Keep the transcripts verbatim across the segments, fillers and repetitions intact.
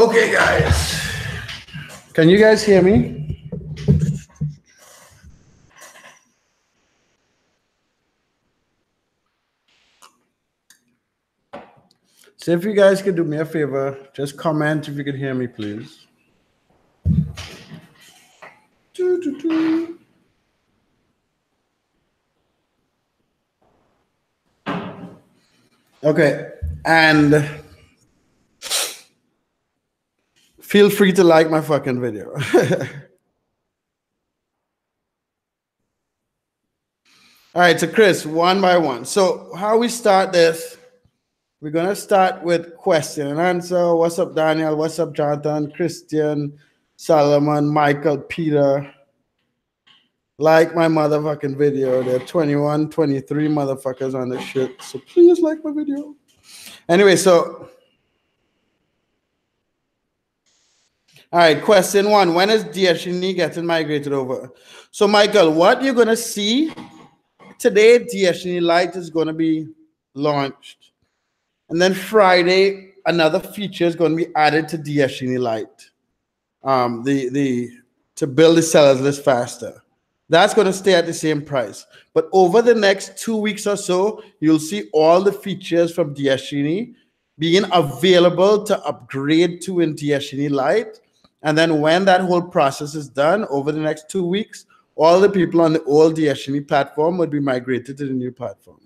Okay, guys. Can you guys hear me? So if you guys could do me a favor, just comment if you could hear me, please. Doo, doo, doo. Okay, and feel free to like my fucking video. All right, so Chris, one by one. So how we start this, we're gonna start with question and answer. What's up, Daniel? What's up, Jonathan, Christian, Solomon, Michael, Peter? Like my motherfucking video. There are twenty-one, twenty-three motherfuckers on this shit. So please like my video. Anyway, so. All right, question one. When is DsGenie getting migrated over? So, Michael, what you're going to see today, DsGenie Lite is going to be launched. And then Friday, another feature is going to be added to DsGenie Lite. Um, the, the, to build the seller's list faster. That's going to stay at the same price. But over the next two weeks or so, you'll see all the features from DsGenie being available to upgrade to in DsGenie Lite. And then when that whole process is done, over the next two weeks, all the people on the old DsGenie platform would be migrated to the new platform.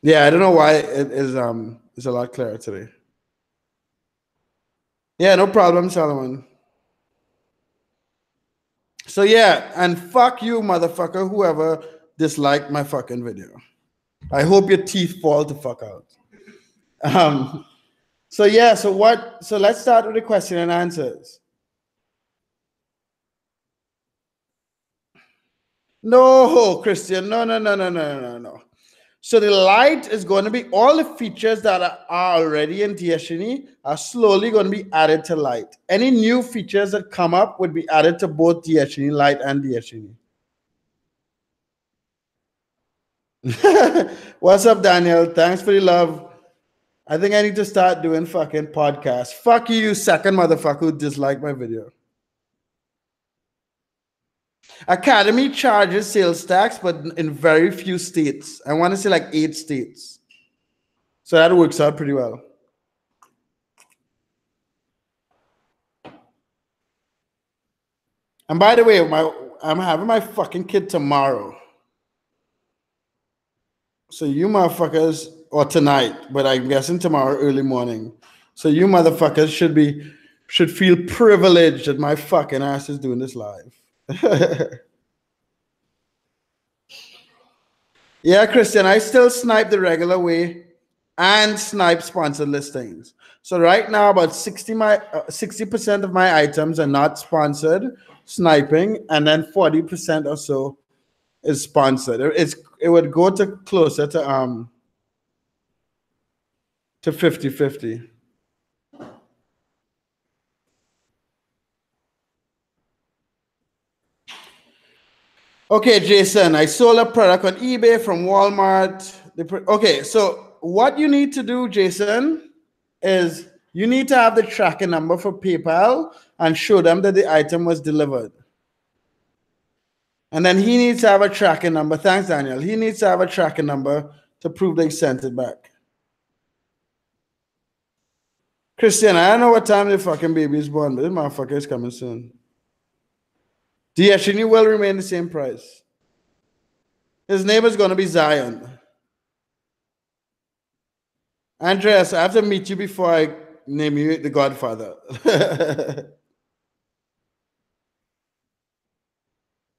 Yeah, I don't know why it is um, it's a lot clearer today. Yeah, no problem, Solomon. So yeah, and fuck you, motherfucker, whoever disliked my fucking video. I hope your teeth fall to fuck out. Um, so yeah, so what? So let's start with the question and answers. No, Christian, no, no, no, no, no, no, no. So the Lite is going to be, all the features that are already in DsGenie are slowly going to be added to Lite. Any new features that come up would be added to both DsGenie Lite and DsGenie. What's up, Daniel? Thanks for the love. I think I need to start doing fucking podcasts. Fuck you, you second motherfucker who disliked my video. Academy charges sales tax, but in very few states. I want to say like eight states. So that works out pretty well. And by the way, my I'm having my fucking kid tomorrow. So you motherfuckers, or tonight, but I'm guessing tomorrow early morning. So you motherfuckers should be should feel privileged that my fucking ass is doing this live. Yeah, Christian, I still snipe the regular way and snipe sponsored listings. So right now about sixty percent of my items are not sponsored, sniping, and then forty percent or so is sponsored. It's, it would go to closer to um to fifty fifty. Okay, Jason, I sold a product on eBay from Walmart. Okay, so what you need to do, Jason, is you need to have the tracking number for PayPal and show them that the item was delivered. And then he needs to have a tracking number. Thanks, Daniel. He needs to have a tracking number to prove they sent it back. Christian, I don't know what time the fucking baby is born, but this motherfucker is coming soon. DsGenie will remain the same price. His name is going to be Zion. Andreas, I have to meet you before I name you the Godfather.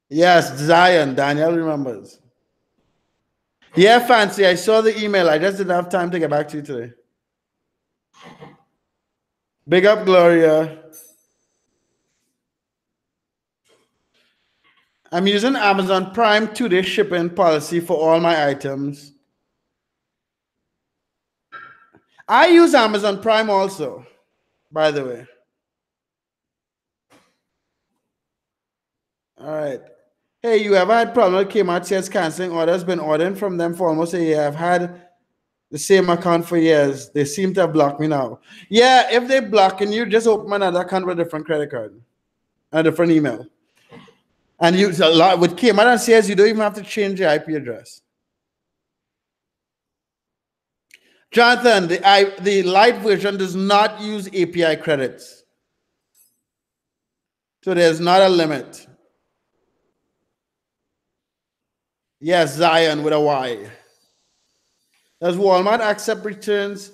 Yes, Zion. Daniel remembers. Yeah, Fancy, I saw the email. I just didn't have time to get back to you today. Big up, Gloria. I'm using Amazon Prime two-day shipping policy for all my items. I use Amazon Prime also, by the way. All right. Hey, you ever had a problem with Kmart sales canceling orders? Been ordering from them for almost a year. I've had the same account for years. They seem to have blocked me now. Yeah, if they block and you just open another account with a different credit card and a different email. And you a lot with Cayman says you don't even have to change your I P address. Jonathan, the I, the Lite version does not use A P I credits. So there's not a limit. Yes, Zion with a Y. Does Walmart accept returns?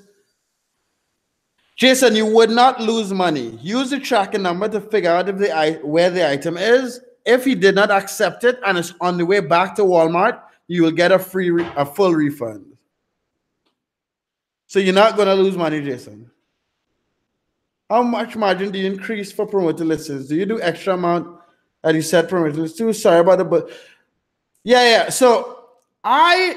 Jason, you would not lose money. Use the tracking number to figure out if the where the item is. If he did not accept it and it's on the way back to Walmart, you will get a free a full refund. So you're not going to lose money, Jason. How much margin do you increase for promoted listings? Do you do extra amount that you set promoted listings to? Sorry about the but yeah, yeah. So I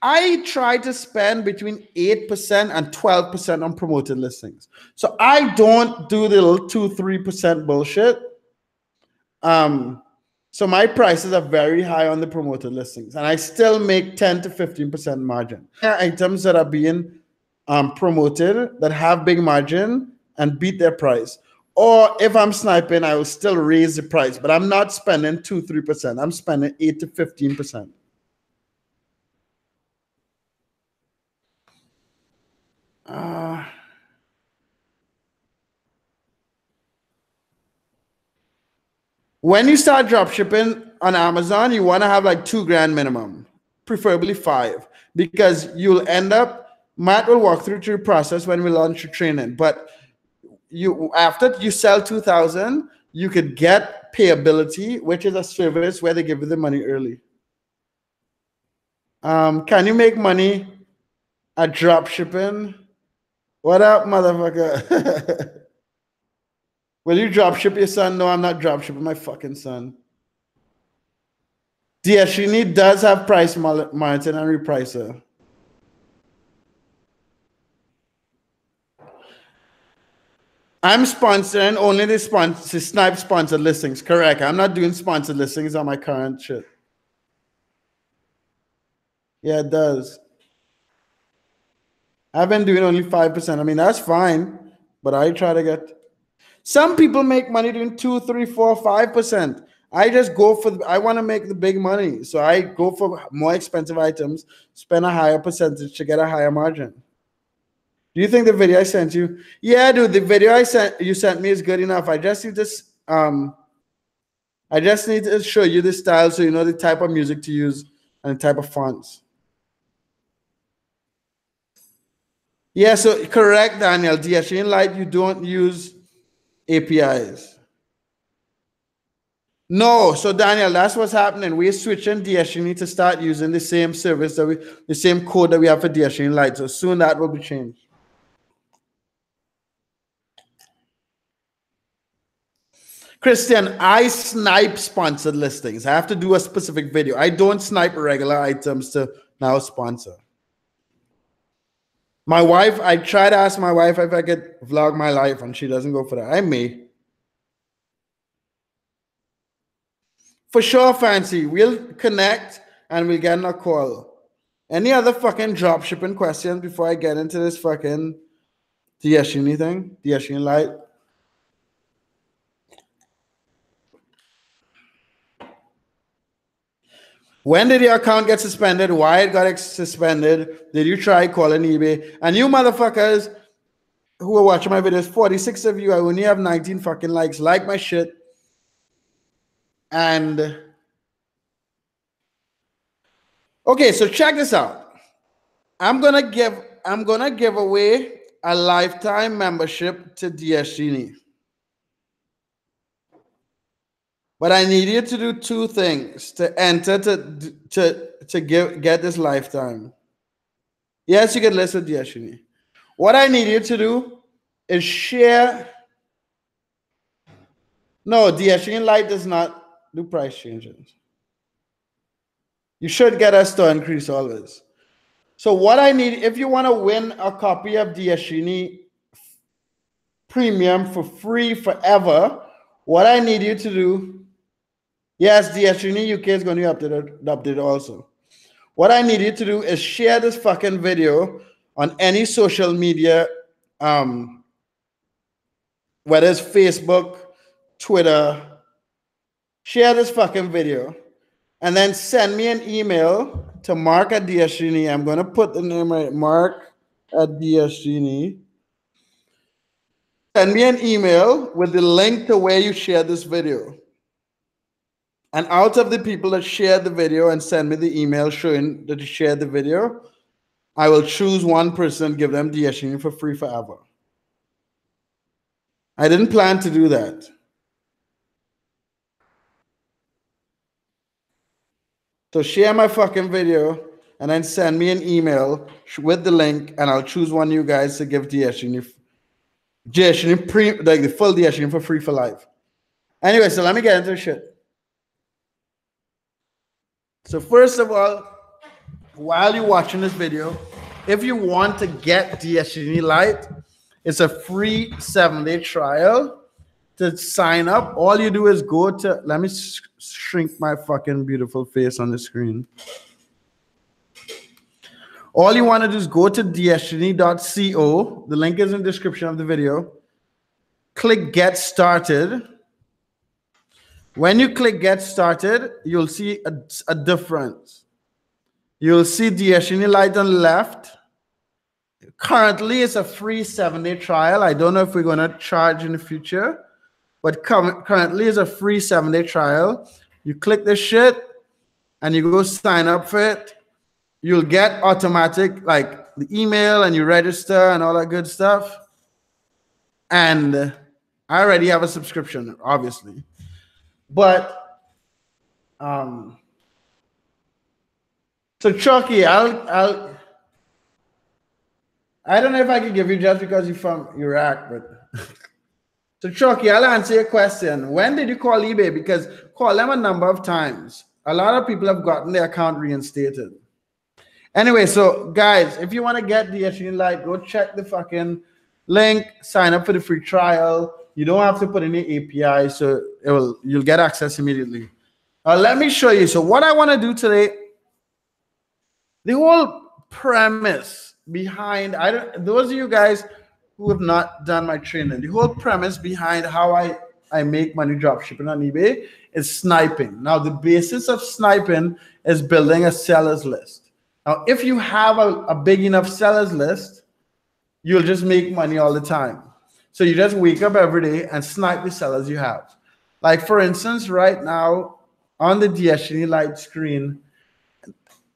I try to spend between eight percent and twelve percent on promoted listings. So I don't do the little two, three percent bullshit. Um, so my prices are very high on the promoted listings, and I still make ten to fifteen percent margin. There are items that are being um, promoted that have big margin and beat their price. Or if I'm sniping, I will still raise the price, but I'm not spending two, three percent. I'm spending eight to fifteen percent. Uh, When you start dropshipping on Amazon, you want to have like two grand minimum, preferably five, because you'll end up, Matt will walk through your process when we launch your training, but you after you sell two thousand, you could get payability, which is a service where they give you the money early. Um, can you make money at dropshipping? What up, motherfucker? Will you drop ship your son? No, I'm not drop shipping my fucking son. DsGenie does have price monitoring and repricer. I'm sponsoring only the sponsor, snipe sponsored listings. Correct. I'm not doing sponsored listings on my current shit. Yeah, it does. I've been doing only five percent. I mean, that's fine, but I try to get... Some people make money doing two, three, four, five percent. I just go for, the, I want to make the big money. So I go for more expensive items, spend a higher percentage to get a higher margin. Do you think the video I sent you? Yeah, dude, the video I sent you sent me is good enough. I just need this, um, I just need to show you the style so you know the type of music to use and the type of fonts. Yeah, so correct, Daniel. DsGenie Lite, you don't use A P Is. No, so Daniel, that's what's happening. We're switching DsGenie to start using the same service that we, the same code that we have for DsGenie Lite. So soon that will be changed. Christian, I snipe sponsored listings. I have to do a specific video. I don't snipe regular items to now sponsor. My wife, I try to ask my wife if I could vlog my life, and she doesn't go for that. I may. For sure, Fancy. We'll connect, and we'll get on a call. Any other fucking dropshipping questions before I get into this fucking DsGenie thing? DsGenie Lite? When did your account get suspended? Why it got suspended? Did you try calling eBay? And you motherfuckers who are watching my videos, forty-six of you, I only have nineteen fucking likes. Like my shit. And okay, so check this out. I'm gonna give I'm gonna give away a lifetime membership to DsGenie. But I need you to do two things to enter to to to give get this lifetime. Yes, you can list with DsGenie. What I need you to do is share. No, DsGenie Lite does not do price changes. You should get a store increase always. So what I need, if you want to win a copy of DsGenie Premium for free forever, what I need you to do. Yes, DsGenie U K is going to be updated, updated also. What I need you to do is share this fucking video on any social media, um, whether it's Facebook, Twitter. Share this fucking video and then send me an email to Mark at DsGenie. I'm going to put the name right, Mark at DsGenie. Send me an email with the link to where you share this video. And out of the people that share the video and send me the email showing that you shared the video, I will choose one person and give them DsGenie for free forever. I didn't plan to do that. So share my fucking video and then send me an email with the link, and I'll choose one of you guys to give DsGenie, DsGenie pre, like the full DsGenie for free for life. Anyway, so let me get into shit. So first of all, while you're watching this video, if you want to get DsGenie Lite, it's a free seven-day trial. To sign up, all you do is go to, let me sh shrink my fucking beautiful face on the screen. All you want to do is go to dsgenie dot co. The link is in the description of the video. Click get started. When you click get started, you'll see a, a difference. You'll see DsGenie Lite on the left. Currently, it's a free seven-day trial. I don't know if we're going to charge in the future. But currently is a free seven-day trial. You click this shit and you go sign up for it. You'll get automatic, like the email, and you register and all that good stuff. And I already have a subscription, obviously. But um, so Chucky, I'll I'll I don't know if I can give you just because you're from Iraq, but. So Chucky, I'll answer your question. When did you call eBay? Because call them a number of times. A lot of people have gotten their account reinstated. Anyway, so guys, if you want to get DsGenie Lite, go check the fucking link, sign up for the free trial. You don't have to put in your A P I, so it will, you'll get access immediately. Uh, let me show you. So what I want to do today, the whole premise behind, I don't, those of you guys who have not done my training, the whole premise behind how I, I make money drop shipping on eBay is sniping. Now, the basis of sniping is building a seller's list. Now, if you have a, a big enough seller's list, you'll just make money all the time. So you just wake up every day and snipe the sellers you have. Like, for instance, right now on the DsGenie Lite screen,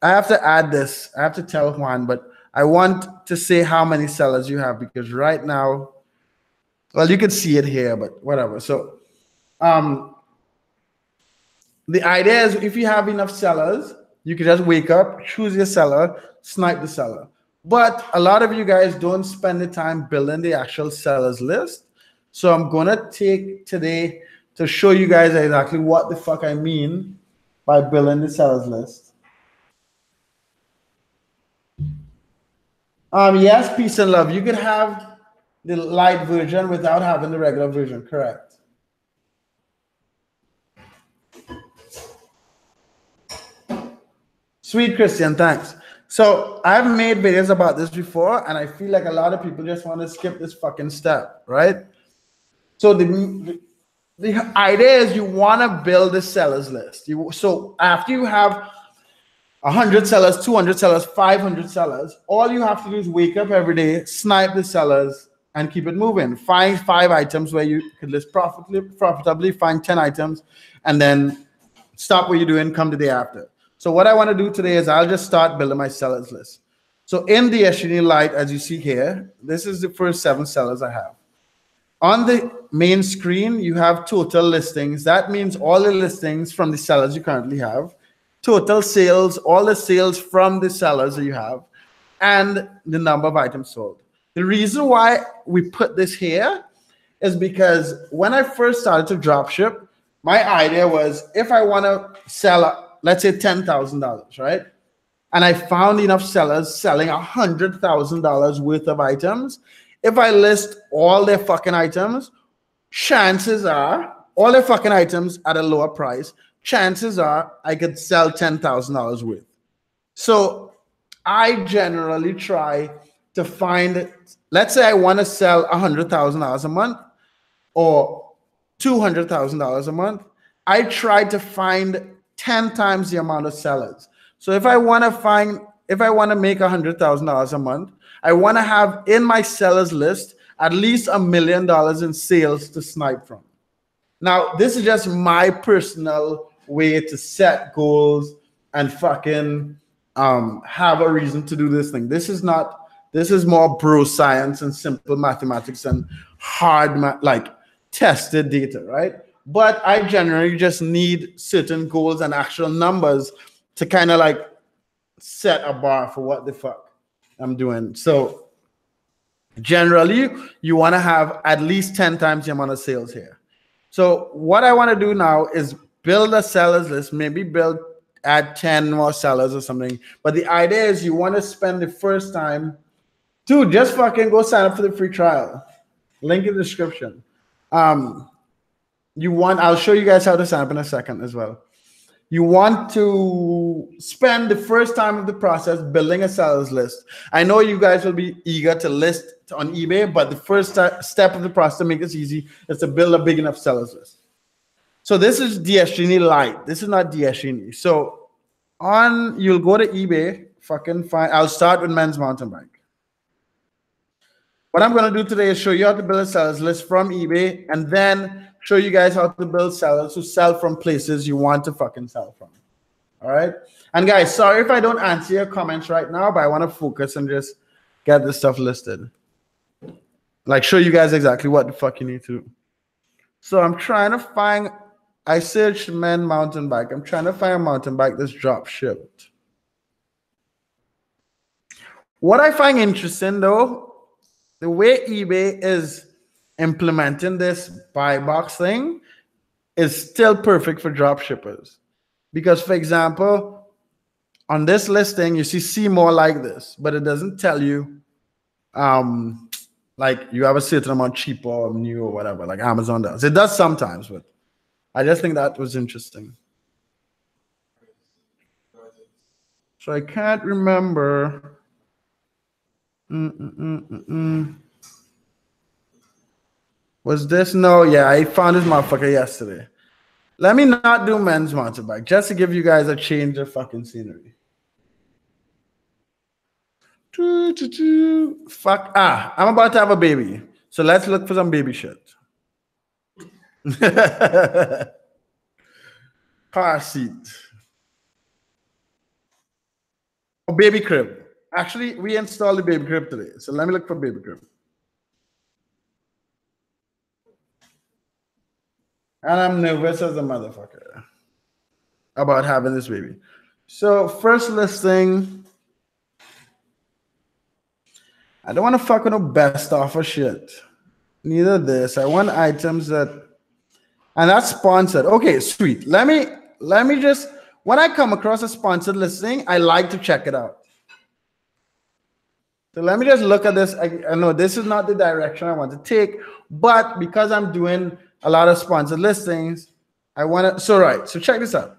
I have to add this. I have to tell Juan, but I want to say how many sellers you have, because right now, well, you can see it here, but whatever. So um, the idea is if you have enough sellers, you can just wake up, choose your seller, snipe the seller. But a lot of you guys don't spend the time building the actual sellers list. So I'm going to take today to show you guys exactly what the fuck I mean by building the sellers list. Um, yes, peace and love. You could have the light version without having the regular version, correct? Sweet Christian, thanks. So I've made videos about this before, and I feel like a lot of people just want to skip this fucking step, right? So the, the idea is you want to build a seller's list. You, so after you have one hundred sellers, two hundred sellers, five hundred sellers, all you have to do is wake up every day, snipe the sellers, and keep it moving. Find five items where you could list profitably, profitably, find ten items, and then stop what you're doing, come the day after. So what I want to do today is I'll just start building my sellers list. So in the DsGenie Lite, as you see here, this is the first seven sellers I have. On the main screen, you have total listings. That means all the listings from the sellers you currently have, total sales, all the sales from the sellers that you have, and the number of items sold. The reason why we put this here is because when I first started to dropship, my idea was if I want to sell, let's say ten thousand dollars, right? And I found enough sellers selling one hundred thousand dollars worth of items. If I list all their fucking items, chances are, all their fucking items at a lower price, chances are I could sell ten thousand dollars worth. So I generally try to find, let's say I want to sell one hundred thousand dollars a month or two hundred thousand dollars a month. I try to find ten times the amount of sellers. So if I want to find, if I want to make one hundred thousand dollars a month, I want to have in my sellers list at least a million dollars in sales to snipe from. Now, this is just my personal way to set goals and fucking um, have a reason to do this thing. This is not, this is more bro science and simple mathematics and hard, ma like tested data, right? But I generally just need certain goals and actual numbers to kind of like set a bar for what the fuck I'm doing. So generally, you want to have at least ten times the amount of sales here. So what I want to do now is build a sellers list, maybe build, add ten more sellers or something. But the idea is you want to spend the first time, dude, just fucking go sign up for the free trial. Link in the description. Um, You want, I'll show you guys how to sign up in a second as well. You want to spend the first time of the process building a sellers list. I know you guys will be eager to list on eBay, but the first step of the process to make this easy is to build a big enough sellers list. So this is DsGenie Lite. This is not DsGenie. So on, you'll go to eBay, fucking find, I'll start with men's mountain bike. What I'm going to do today is show you how to build a sellers list from eBay and then show you guys how to build sellers who sell from places you want to fucking sell from. All right. And guys, sorry if I don't answer your comments right now, but I want to focus and just get this stuff listed. Like show you guys exactly what the fuck you need to do. So I'm trying to find, I searched men mountain bike. I'm trying to find a mountain bike that's drop shipped. What I find interesting though, the way eBay is implementing this buy box thing is still perfect for drop shippers. Because for example, on this listing, you see see more like this, but it doesn't tell you um, like you have a certain amount cheaper or new or whatever, like Amazon does. It does sometimes, but I just think that was interesting. So I can't remember. Mm-mm-mm-mm-mm. Was this? No, yeah, I found this motherfucker yesterday. Let me not do men's mountain bike, just to give you guys a change of fucking scenery. Doo, doo, doo. Fuck, ah, I'm about to have a baby. So let's look for some baby shit. Car seat. Oh, baby crib. Actually, we installed the baby crib today. So let me look for baby crib. And I'm nervous as a motherfucker about having this baby. So first listing, I don't want to fuck with no best offer shit. Neither this. I want items that, and that's sponsored. Okay, sweet. Let me let me just, when I come across a sponsored listing, I like to check it out. So let me just look at this. I, I know this is not the direction I want to take, but because I'm doing a lot of sponsored listings, I want to, so right, so check this out.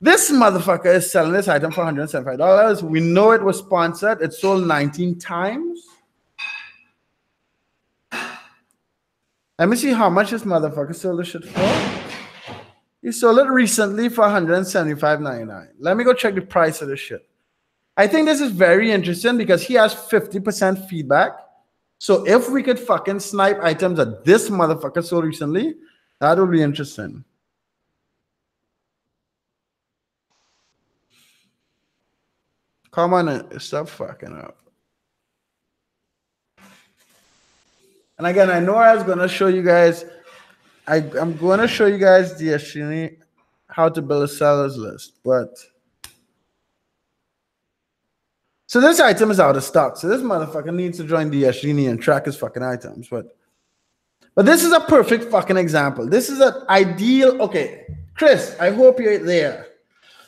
This motherfucker is selling this item for one hundred seventy-five dollars. We know it was sponsored. It sold nineteen times. Let me see how much this motherfucker sold this shit for. He sold it recently for one hundred seventy-five ninety-nine. Let me go check the price of this shit. I think this is very interesting because he has fifty percent feedback. So if we could fucking snipe items that this motherfucker sold recently, that would be interesting. Come on, stop fucking up. And again, I know I was gonna show you guys, I, I'm gonna show you guys DsGenie how to build a sellers list, but so this item is out of stock. So this motherfucker needs to join DsGenie and track his fucking items. But, but this is a perfect fucking example. This is an ideal. Okay, Chris, I hope you're there.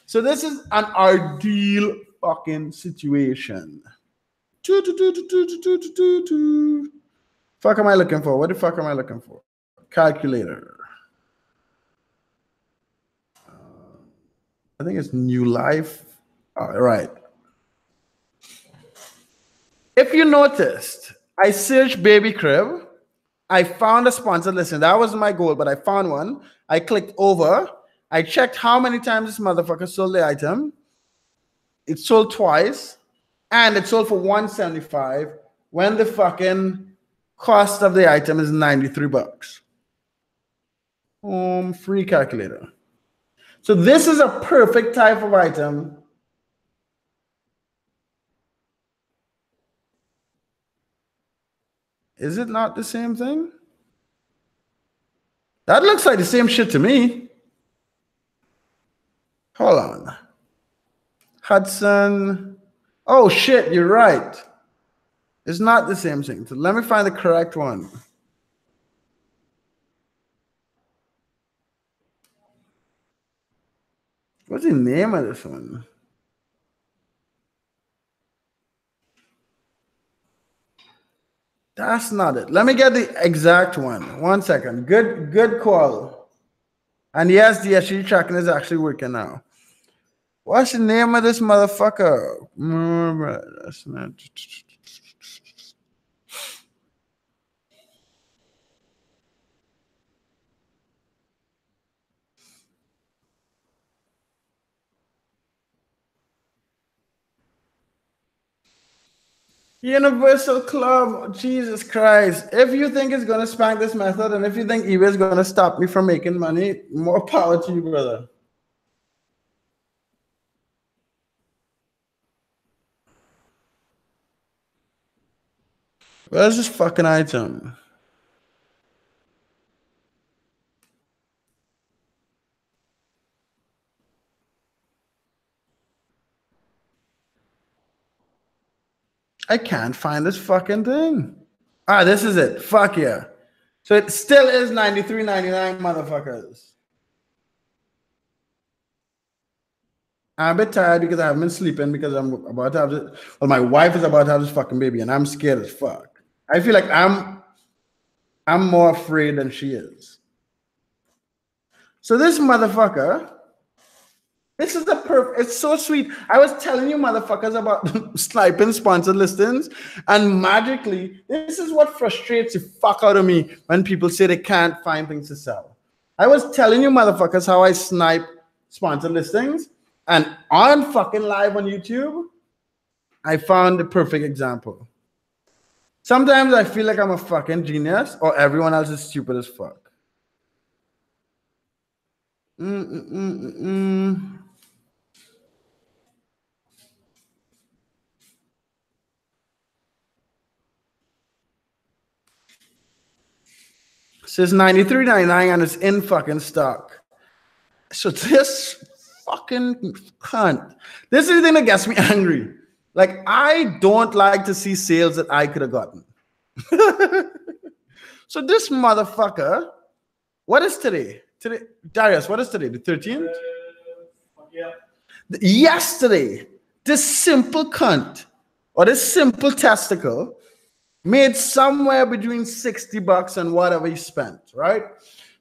So this is an ideal fucking situation. Doo, doo, doo, doo, doo, doo, doo, doo, doo. Fuck am I looking for? What the fuck am I looking for? Calculator. Uh, I think it's New Life. All right. If you noticed, I searched baby crib. I found a sponsored listing. That was my goal, but I found one. I clicked over. I checked how many times this motherfucker sold the item. It sold twice, and it sold for one seventy-five when the fucking cost of the item is ninety-three bucks. Um, free calculator. So this is a perfect type of item . Is it not the same thing? That looks like the same shit to me. Hold on. Hudson. Oh, shit, you're right. It's not the same thing. So let me find the correct one. What's the name of this one? That's not it. Let me get the exact one. One second. Good, good call. And yes, the S G tracking is actually working now. What's the name of this motherfucker? That's not. Universal Club, Jesus Christ. If you think it's going to spank this method, and if you think eBay is going to stop me from making money, more power to you, brother. Where's this fucking item? I can't find this fucking thing. Ah, this is it. Fuck yeah. So it still is ninety-three ninety-nine, motherfuckers. I'm a bit tired because I haven't been sleeping because I'm about to have this. Well, my wife is about to have this fucking baby, and I'm scared as fuck. I feel like I'm, I'm more afraid than she is. So this motherfucker. This is the perfect, it's so sweet. I was telling you motherfuckers about sniping sponsored listings, and magically, this is what frustrates the fuck out of me when people say they can't find things to sell. I was telling you motherfuckers how I snipe sponsored listings, and on fucking live on YouTube, I found the perfect example. Sometimes I feel like I'm a fucking genius, or everyone else is stupid as fuck. Mm -mm -mm -mm. Says ninety-three ninety-nine and it's in fucking stock. So this fucking cunt. This is the thing that gets me angry. Like, I don't like to see sales that I could have gotten. So this motherfucker, what is today? Today, Darius, what is today? The thirteenth? Uh, yeah. Yesterday, this simple cunt or this simple testicle made somewhere between sixty bucks and whatever he spent, right?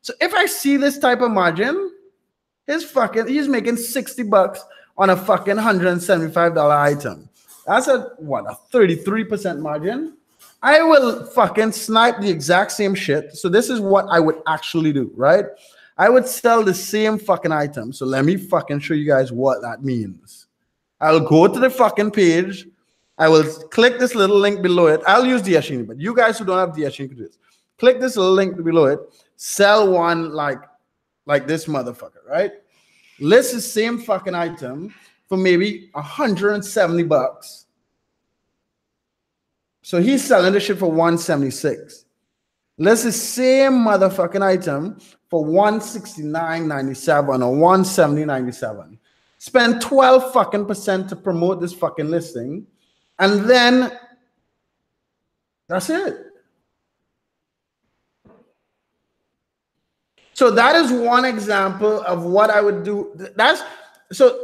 So if I see this type of margin, his fucking, he's making sixty bucks on a fucking one hundred seventy-five dollar item. That's a, what, a thirty-three percent margin? I will fucking snipe the exact same shit. So this is what I would actually do, right? I would sell the same fucking item. So let me fucking show you guys what that means. I'll go to the fucking page. I will click this little link below it. I'll use DsGenie, but you guys who don't have DsGenie could do this. Click this little link below it. Sell one like, like this motherfucker, right? List the same fucking item for maybe one hundred seventy bucks. So he's selling this shit for one seventy-six. List the same motherfucking item for one sixty-nine ninety-seven or one seventy ninety-seven. Spend twelve fucking percent to promote this fucking listing. And then that's it. So that is one example of what I would do. That's so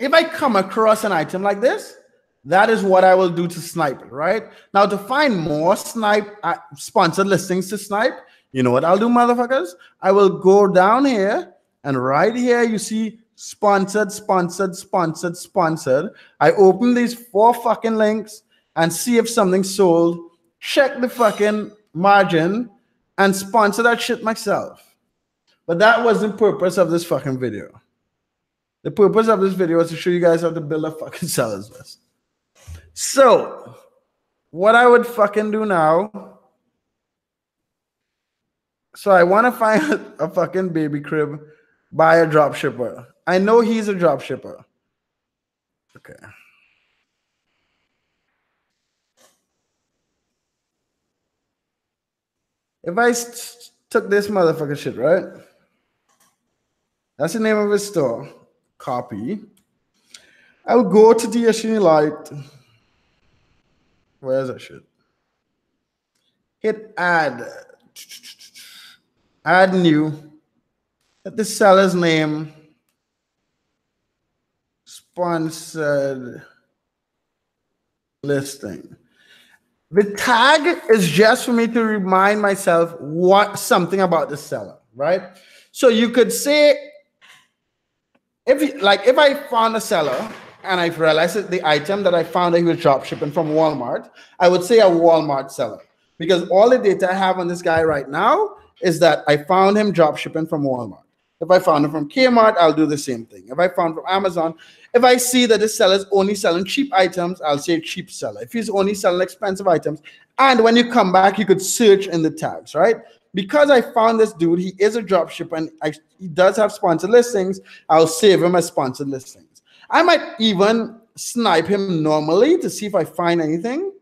if I come across an item like this, that is what I will do to snipe it, right? Now, to find more snipe uh, sponsored listings to snipe, you know what I'll do, motherfuckers? I will go down here, and right here you see sponsored, sponsored, sponsored, sponsored. I open these four fucking links and see if something's sold, check the fucking margin, and sponsor that shit myself. But that wasn't the purpose of this fucking video. The purpose of this video is to show you guys how to build a fucking seller's list. So, what I would fucking do now, so I want to find a fucking baby crib by a drop shipper. I know he's a drop shipper. Okay. If I took this motherfucker shit, right? That's the name of his store. Copy. I'll go to DsGenie Lite. Where's that shit? Hit add. Add new. Hit the seller's name. Sponsored listing. The tag is just for me to remind myself what something about the seller, right? So you could say, if like if I found a seller and I realized that the item that I found that he was drop shipping from Walmart, I would say a Walmart seller, because all the data I have on this guy right now is that I found him drop shipping from Walmart. If I found him from Kmart, I'll do the same thing. If I found from Amazon, if I see that this seller's only selling cheap items, I'll say cheap seller. If he's only selling expensive items, and when you come back, you could search in the tags, right? Because I found this dude, he is a dropshipper, and I, he does have sponsored listings, I'll save him as sponsored listings. I might even snipe him normally to see if I find anything.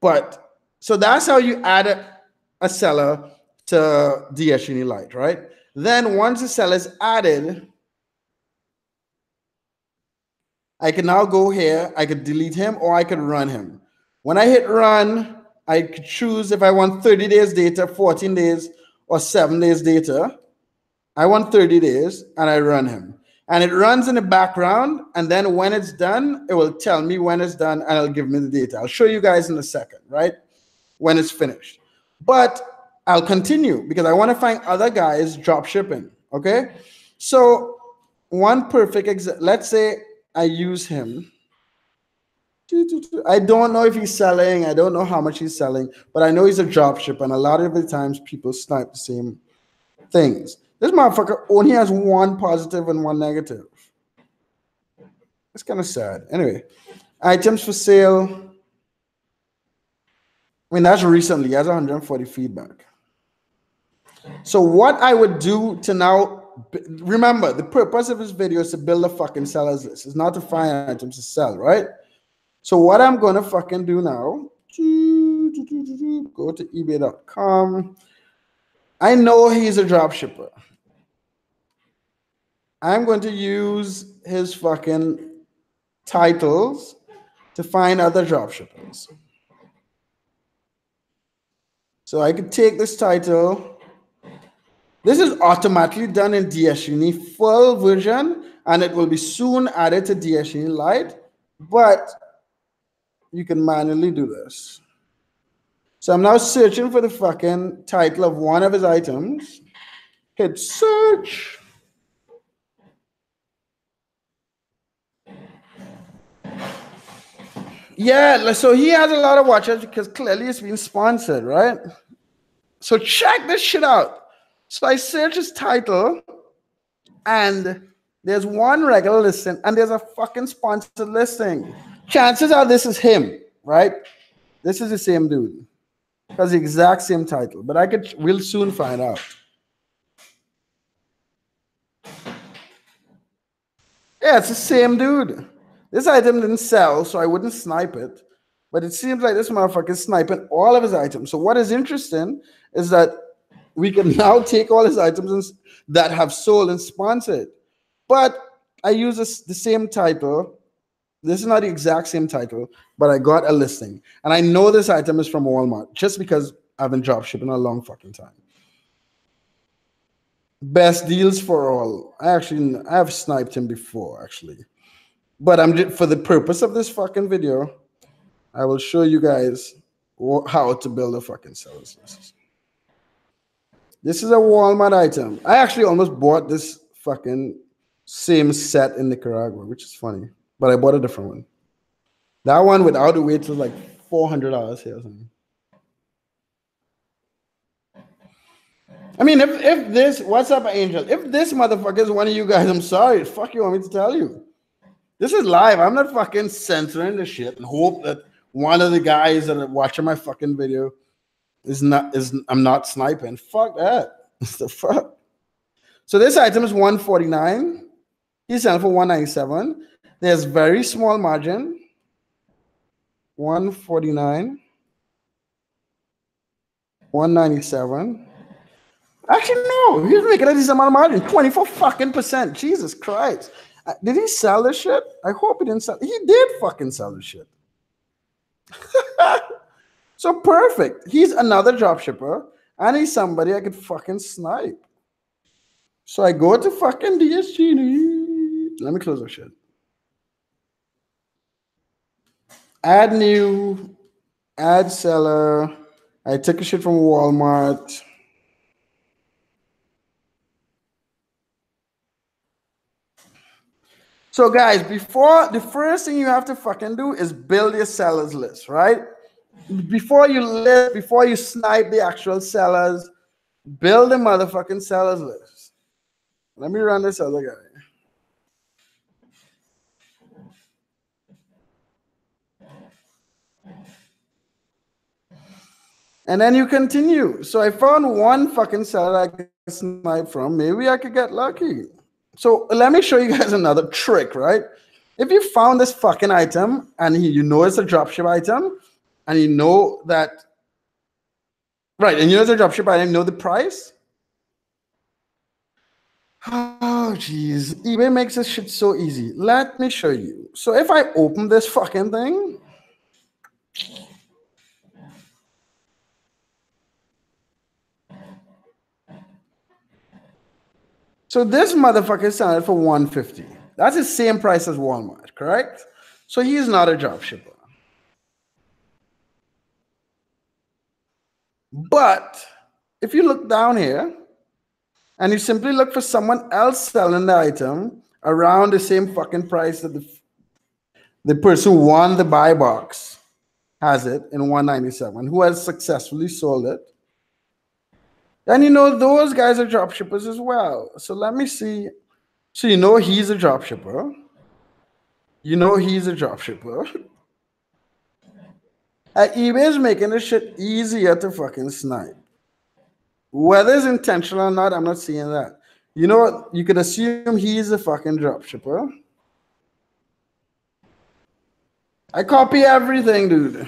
But, so that's how you add a, a seller to DsGenie Lite, right? Then once the seller is added, I can now go here, I could delete him, or I could run him. When I hit run, I could choose if I want thirty days data, fourteen days, or seven days data. I want thirty days, and I run him. And it runs in the background, and then when it's done, it will tell me when it's done, and it'll give me the data. I'll show you guys in a second, right? When it's finished. But I'll continue because I want to find other guys drop shipping. Okay. So one perfect example, let's say I use him. I don't know if he's selling. I don't know how much he's selling, but I know he's a drop shipper. And a lot of the times people snipe the same things. This motherfucker only has one positive and one negative. It's kind of sad. Anyway, items for sale. I mean, that's recently. He has one hundred forty feedback. So what I would do to now, remember, the purpose of this video is to build a fucking seller's list. It's not to find items to sell, right? So what I'm going to fucking do now, go to ebay dot com. I know he's a dropshipper. I'm going to use his fucking titles to find other dropshippers. So I could take this title. This is automatically done in DsGenie full version, and it will be soon added to DsGenie Lite, but you can manually do this. So I'm now searching for the fucking title of one of his items. Hit search. Yeah, so he has a lot of watchers because clearly it's been sponsored, right? So check this shit out. So I search his title, and there's one regular listing, and there's a fucking sponsored listing. Chances are this is him, right? This is the same dude. Has the exact same title, but I could. We'll soon find out. Yeah, it's the same dude. This item didn't sell, so I wouldn't snipe it. But it seems like this motherfucker is sniping all of his items. So what is interesting is that we can now take all his items that have sold and sponsored. But I use this, the same title. This is not the exact same title, but I got a listing. And I know this item is from Walmart just because I've been dropshipping a long fucking time. Best deals for all. I actually, I have sniped him before, actually. But I'm for the purpose of this fucking video, I will show you guys how to build a fucking seller's list. This is a Walmart item. I actually almost bought this fucking same set in Nicaragua, which is funny. But I bought a different one. That one without the weights was like four hundred dollars here or something. I mean, if, if this, what's up, Angel? If this motherfucker is one of you guys, I'm sorry. Fuck you, I want me to tell you. This is live. I'm not fucking censoring this shit and hope that one of the guys that are watching my fucking video is not, is I'm not sniping. Fuck that. What the fuck? So this item is one forty-nine. He's selling for one ninety-seven. There's very small margin. one forty-nine. one ninety-seven. Actually, no. He's making a decent amount of margin. twenty-four fucking percent. Jesus Christ. Did he sell this shit? I hope he didn't sell. He did fucking sell this shit. So perfect. He's another drop shipper, and he's somebody I could fucking snipe. So I go to fucking DsGenie. Let me close this shit. Add new. Add seller. I took a shit from Walmart. So guys, before, the first thing you have to fucking do is build your sellers list, right? Before you list, before you snipe the actual sellers, build a motherfucking sellers list. Let me run this other guy. And then you continue. So I found one fucking seller I could snipe from. Maybe I could get lucky. So let me show you guys another trick, right? If you found this fucking item and you know it's a dropship item and you know that, right, and you know it's a dropship item, you know the price. Oh, geez. eBay makes this shit so easy. Let me show you. So if I open this fucking thing, so this motherfucker selling it for one fifty. That's the same price as Walmart, correct? So he's not a drop shipper. But if you look down here and you simply look for someone else selling the item around the same fucking price that the, the person who won the buy box has it in one ninety-seven dollars, who has successfully sold it, and you know those guys are drop shippers as well. So let me see. So you know he's a drop shipper. You know he's a drop shipper. And eBay is making this shit easier to fucking snipe. Whether it's intentional or not, I'm not seeing that. You know, you could assume he's a fucking drop shipper. I copy everything, dude.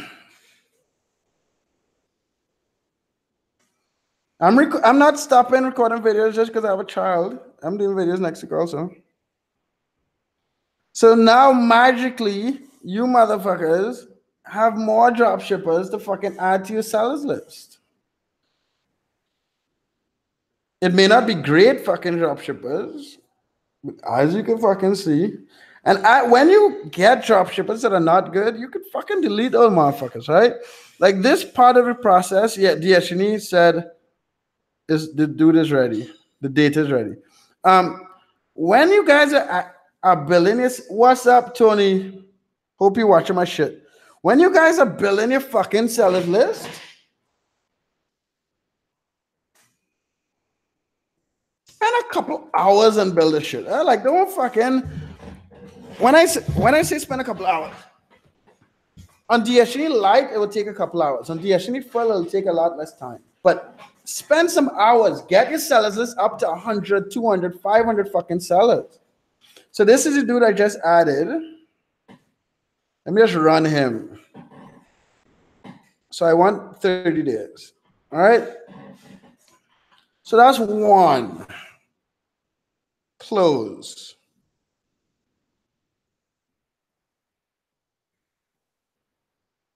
I'm, rec I'm not stopping recording videos just because I have a child. I'm doing videos next week also. So now magically, you motherfuckers have more drop shippers to fucking add to your sellers list. It may not be great fucking drop shippers, but as you can fucking see. And I, when you get drop shippers that are not good, you can fucking delete those motherfuckers, right? Like this part of the process, yeah, DsGenie said, is the dude is ready. The data is ready. Um, when you guys are, are building this, what's up, Tony? Hope you're watching my shit. When you guys are building your fucking sellers list, spend a couple hours and build this shit. I like don't fucking. When I when I say spend a couple hours on DsGenie Lite, it will take a couple hours. On DsGenie Full, it'll take a lot less time. But spend some hours. Get your sellers list up to one hundred, two hundred, five hundred fucking sellers. So this is the dude I just added. Let me just run him. So I want thirty days. All right. So that's one. Close.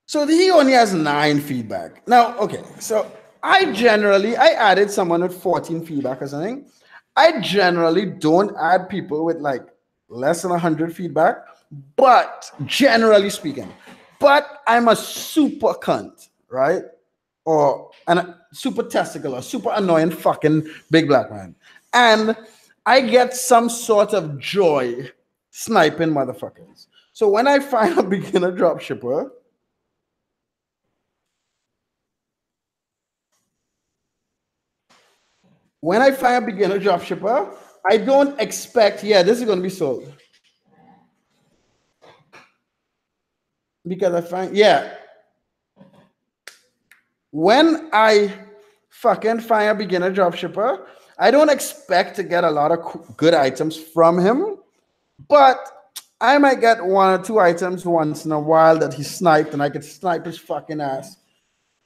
So he only has nine feedback. Now, okay. So I generally, I added someone with fourteen feedback or something. I generally don't add people with like less than one hundred feedback, but generally speaking, but I'm a super cunt, right? Or a super testicle or super annoying fucking big black man. And I get some sort of joy sniping motherfuckers. So when I find a beginner dropshipper, when I find a beginner dropshipper, I don't expect, yeah, this is going to be sold. Because I find, yeah. When I fucking find a beginner dropshipper, I don't expect to get a lot of good items from him, but I might get one or two items once in a while that he sniped, and I could snipe his fucking ass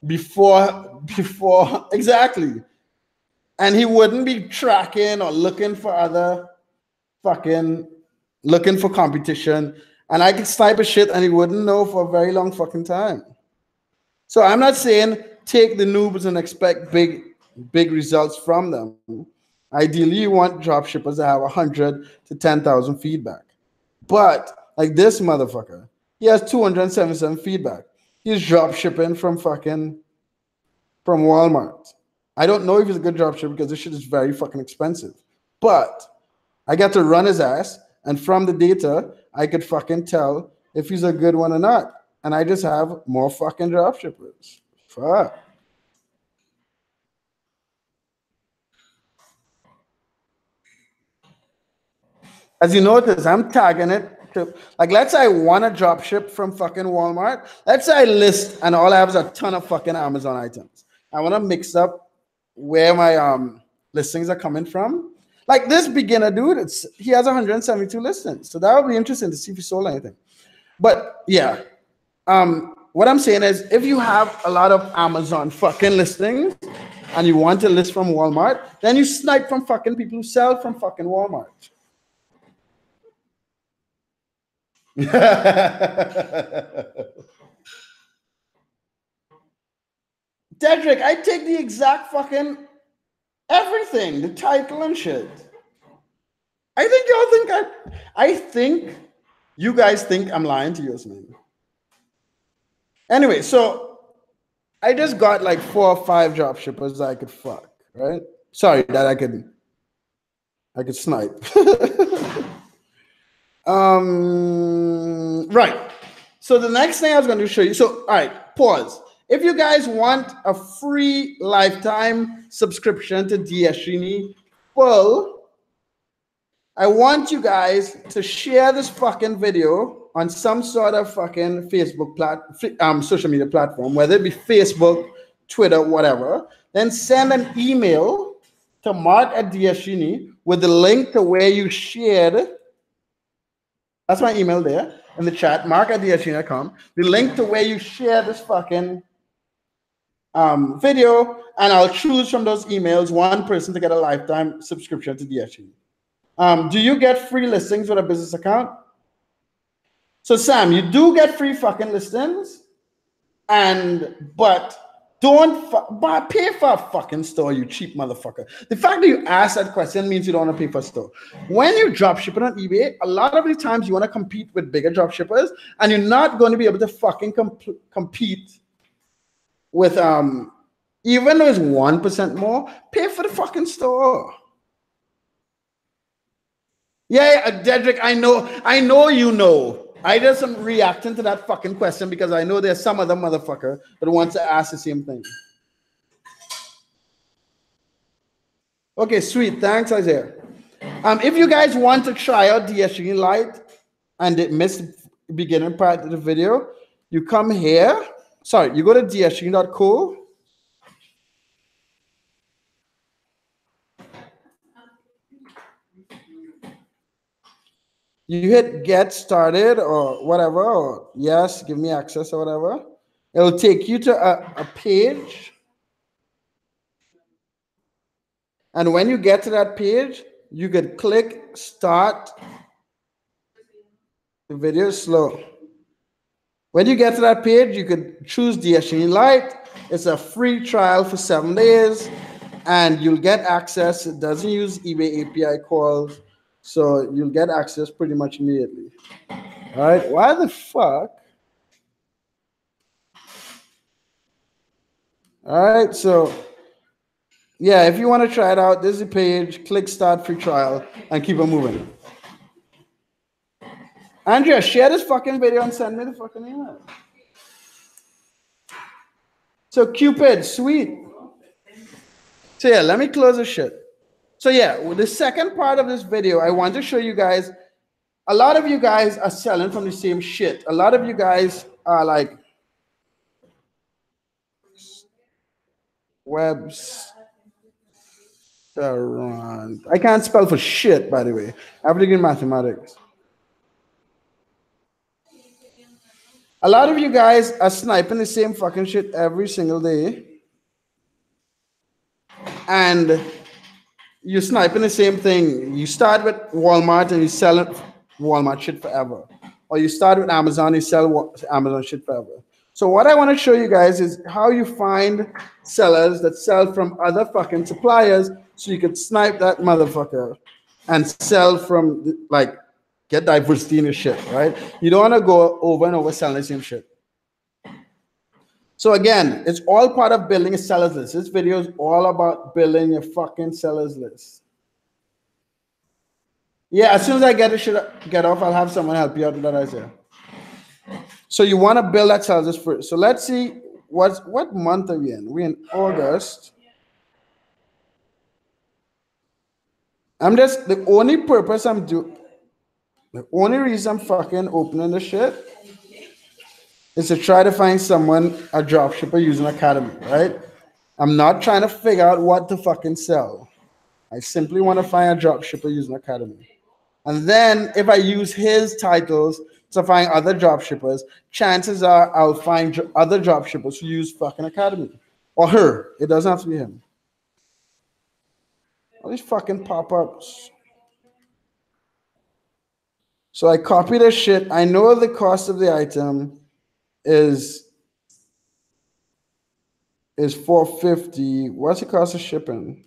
before, before, exactly. And he wouldn't be tracking or looking for other fucking, looking for competition. And I could snipe a shit and he wouldn't know for a very long fucking time. So I'm not saying take the noobs and expect big, big results from them. Ideally, you want dropshippers that have one hundred to ten thousand feedback. But like this motherfucker, he has two hundred seventy-seven feedback. He's dropshipping from fucking, from Walmart. I don't know if he's a good dropshipper because this shit is very fucking expensive. But I got to run his ass, and from the data, I could fucking tell if he's a good one or not. And I just have more fucking dropshippers. Fuck. As you notice, I'm tagging it. To, like, let's say I want a dropship from fucking Walmart. Let's say I list, and all I have is a ton of fucking Amazon items. I want to mix up where my um listings are coming from. Like this beginner dude, it's he has one hundred seventy-two listings, so that would be interesting to see if he sold anything. But yeah, um what I'm saying is, if you have a lot of Amazon fucking listings and you want to list from Walmart, then you snipe from fucking people who sell from fucking Walmart. Dedrick, I take the exact fucking everything, the title and shit. I think y'all think I, I think you guys think I'm lying to you or something. Anyway, so I just got like four or five dropshippers that I could fuck, right? Sorry, that I could, I could snipe. um, right. So the next thing I was going to show you. So, all right, pause. If you guys want a free lifetime subscription to DsGenie full, I want you guys to share this fucking video on some sort of fucking Facebook plat um, social media platform, whether it be Facebook, Twitter, whatever. Then send an email to mark at DsGenie with the link to where you shared. That's my email there in the chat, mark at DsGenie dot com. The link to where you share this fucking Um, video, and I'll choose from those emails one person to get a lifetime subscription to DsGenie. Um, do you get free listings with a business account? So Sam, you do get free fucking listings, and but don't but pay for a fucking store, you cheap motherfucker. The fact that you asked that question means you don't want to pay for a store. When you drop shipping on eBay, a lot of the times you want to compete with bigger drop shippers, and you're not going to be able to fucking comp compete with um even though it's one percent more, pay for the fucking store. Yeah, yeah, Dedrick, I know, I know you know. I just am reacting to that fucking question because I know there's some other motherfucker that wants to ask the same thing. Okay, sweet. Thanks, Isaiah. Um, if you guys want to try out DsGenie Lite and it missed the beginning part of the video, you come here. Sorry, you go to DsGenie dot co. You hit get started or whatever, or yes, give me access or whatever. It'll take you to a, a page. And when you get to that page, you could click start. The video is slow. When you get to that page, you could choose DsGenie Lite. It's a free trial for seven days, and you'll get access. It doesn't use eBay A P I calls, so you'll get access pretty much immediately. All right, why the fuck? All right, so Yeah, if you want to try it out, this is the page. Click start free trial and keep on moving. Andrea, share this fucking video and send me the fucking email. So Cupid, sweet. So yeah, let me close this shit. So yeah, with the second part of this video, I want to show you guys, a lot of you guys are selling from the same shit. A lot of you guys are like, webs. I can't spell for shit, by the way. I have to get mathematics. A lot of you guys are sniping the same fucking shit every single day. And you're sniping the same thing. You start with Walmart and you sell it Walmart shit forever. Or you start with Amazon, you sell Amazon shit forever. So what I want to show you guys is how you find sellers that sell from other fucking suppliers so you can snipe that motherfucker and sell from, like, get diversity in your shit, right? You don't want to go over and over selling the same shit. So again, it's all part of building a seller's list. This video is all about building a fucking seller's list. Yeah, as soon as I get the shit get off, I'll have someone help you out with that idea. So you want to build that sellers list first. So let's see, what's, what month are we in? We're in August. I'm just, the only purpose I'm doing, the only reason I'm fucking opening this shit is to try to find someone, a dropshipper using Academy, right? I'm not trying to figure out what to fucking sell. I simply want to find a dropshipper using Academy. And then if I use his titles to find other dropshippers, chances are I'll find other dropshippers who use fucking Academy. Or her. It doesn't have to be him. All these fucking pop-ups. So I copy this shit. I know the cost of the item is, is four fifty. What's the cost of shipping?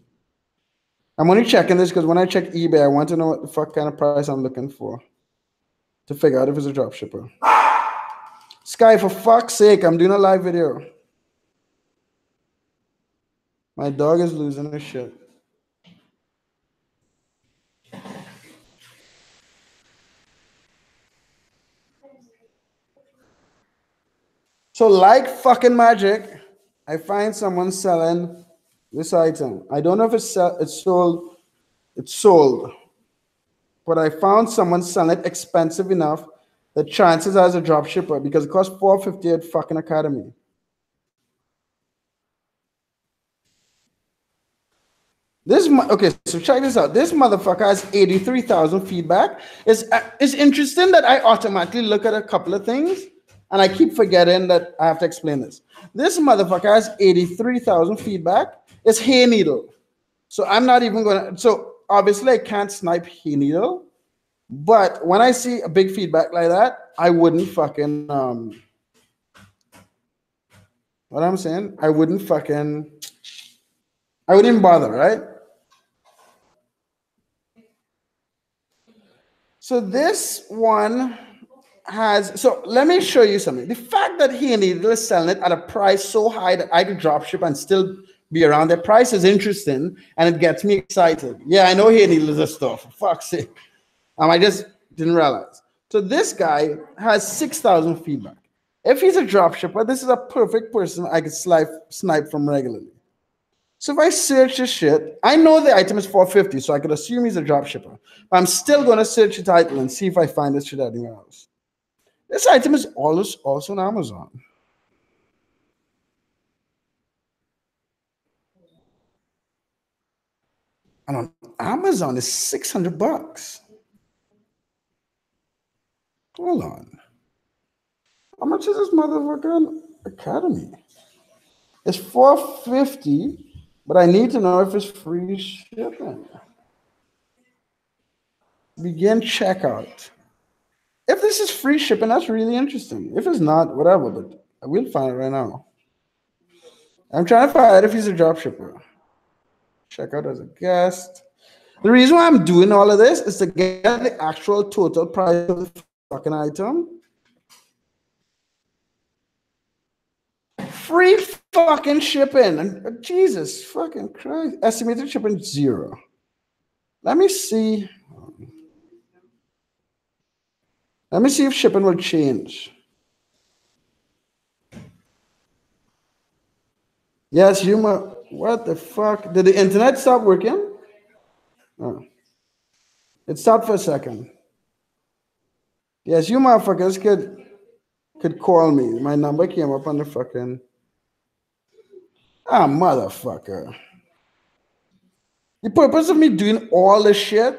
I'm only checking this because when I check eBay, I want to know what the fuck kind of price I'm looking for to figure out if it's a drop shipper. Sky, for fuck's sake, I'm doing a live video. My dog is losing his shit. So like fucking magic, I find someone selling this item. I don't know if it's, sell it's sold. It's sold. But I found someone selling it expensive enough that chances are it's a drop shipper because it costs four fifty at fucking Academy. This, okay, so check this out. This motherfucker has eighty-three thousand feedback. It's, it's interesting that I automatically look at a couple of things and I keep forgetting that I have to explain this. This motherfucker has eighty-three thousand feedback. It's Hayneedle. So I'm not even going to, so obviously I can't snipe Hayneedle, but when I see a big feedback like that, I wouldn't fucking, um, what I'm saying? I wouldn't fucking, I wouldn't bother, right? So this one, has so let me show you something. The fact that Hayneedle is selling it at a price so high that I could drop ship and still be around their price is interesting and it gets me excited. Yeah, I know Hayneedle is a store, for fuck's sake. Um, I just didn't realize. So this guy has six thousand feedback. If he's a drop shipper, this is a perfect person I could snipe, snipe from regularly. So if I search this shit, I know the item is four fifty, so I could assume he's a drop shipper. But I'm still going to search the title and see if I find this shit anywhere else. This item is always also on Amazon. And on Amazon is six hundred bucks. Hold on. How much is this motherfucking Academy? It's four fifty, but I need to know if it's free shipping. Begin checkout. If this is free shipping, that's really interesting. If it's not, whatever, but I will find it right now. I'm trying to find out if he's a drop shipper. Check out as a guest. The reason why I'm doing all of this is to get the actual total price of the fucking item. free fucking shipping. Jesus fucking Christ. Estimated shipping zero. Let me see. Let me see if shipping will change. Yes, you might. What the fuck? Did the internet stop working? Oh. It stopped for a second. Yes, you motherfuckers could could call me. My number came up on the fucking. Ah, motherfucker. The purpose of me doing all this shit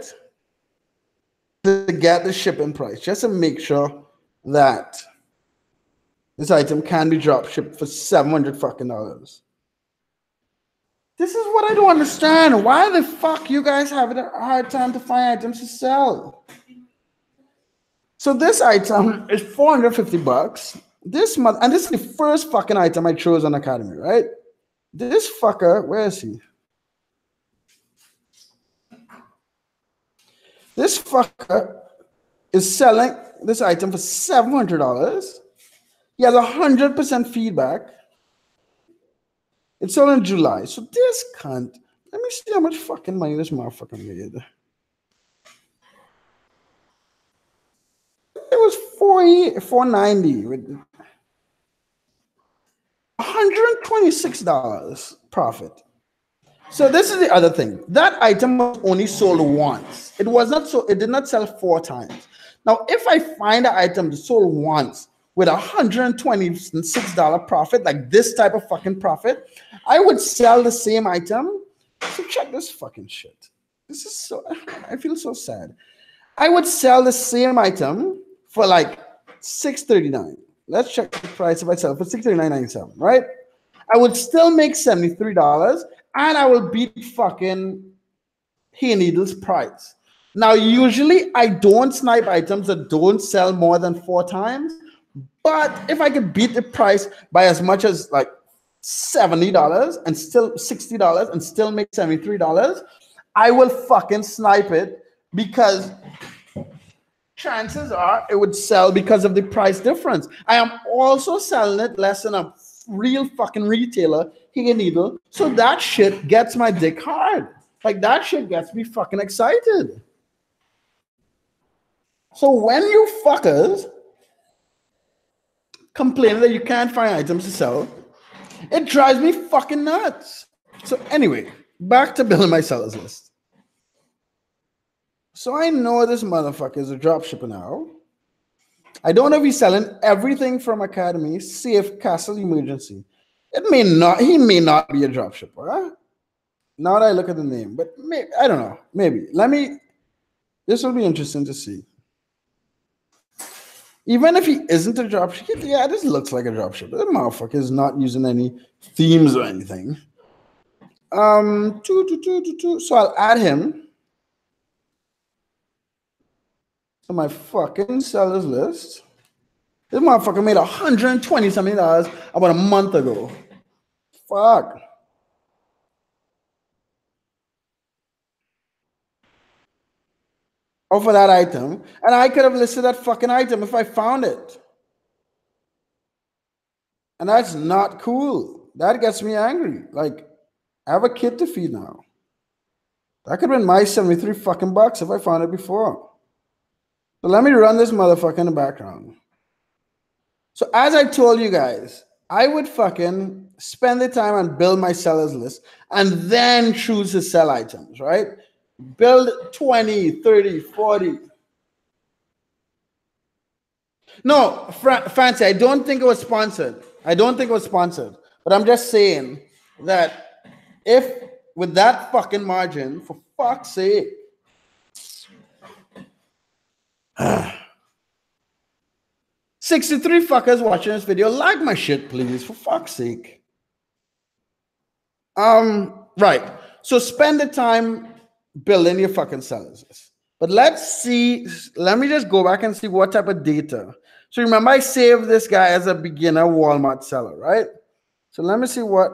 is to get the shipping price, just to make sure that this item can be drop shipped for seven hundred fucking dollars. This is what I don't understand. Why the fuck you guys having a hard time to find items to sell? So this item is four hundred fifty bucks. This month, and this is the first fucking item I chose on Academy, right? This fucker, where is he? This fucker is selling this item for seven hundred dollars. He has one hundred percent feedback. It's sold in July. So this cunt, let me see how much fucking money this motherfucker made. It was four ninety with one hundred twenty-six dollars profit. So this is the other thing. That item was only sold once. It was not so, it did not sell four times. Now, if I find an item sold once with a one hundred twenty-six dollar profit, like this type of fucking profit, I would sell the same item. So check this fucking shit. This is so, I feel so sad. I would sell the same item for like six thirty-nine. Let's check the price of myself for six thirty-nine ninety-seven, right? I would still make seventy-three dollars and I will beat fucking Hayneedle's price. Now, usually I don't snipe items that don't sell more than four times. But if I could beat the price by as much as like seventy dollars and still sixty dollars and still make seventy-three dollars, I will fucking snipe it because chances are it would sell because of the price difference. I am also selling it less than a real fucking retailer, Hayneedle. So that shit gets my dick hard. Like that shit gets me fucking excited. So when you fuckers complaining that you can't find items to sell, it drives me fucking nuts. So anyway, back to building my sellers list. So I know this motherfucker is a dropshipper now. I don't know if he's selling everything from Academy, Safecastle, Emergency. It may not, he may not be a dropshipper. Huh? Now that I look at the name, but maybe, I don't know, maybe. Let me, this will be interesting to see. Even if he isn't a dropshipper, yeah, this looks like a dropshipper. The motherfucker is not using any themes or anything. Um, two, two, two, two, two. So I'll add him to my fucking sellers list. This motherfucker made one hundred twenty something dollars about a month ago. Fuck. For that item, and I could have listed that fucking item if I found it, and that's not cool. That gets me angry. Like, I have a kid to feed now. That could have been my seventy-three fucking bucks if I found it before. So let me run this motherfucker in the background. So as I told you guys, I would fucking spend the time and build my sellers list, and then choose to sell items, right? Build twenty, thirty, forty. No, Fancy, I don't think it was sponsored. I don't think it was sponsored. But I'm just saying that if with that fucking margin, for fuck's sake. sixty-three fuckers watching this video, like my shit, please, for fuck's sake. Um, right. So spend the time building your fucking sellers list. But let's see, let me just go back and see what type of data. So remember, I saved this guy as a beginner Walmart seller, right? So let me see what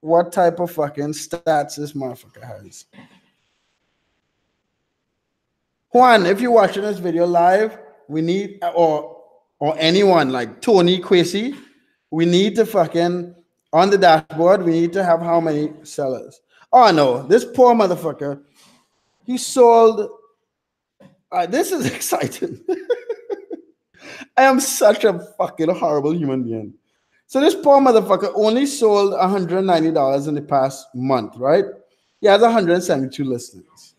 what type of fucking stats this motherfucker has. Juan, if you're watching this video live, we need, or or anyone like Tony Quasi, we need to fucking on the dashboard, we need to have how many sellers? Oh, no, this poor motherfucker, he sold. Uh, this is exciting. I am such a fucking horrible human being. So this poor motherfucker only sold one hundred ninety dollars in the past month, right? He has one hundred seventy-two listings.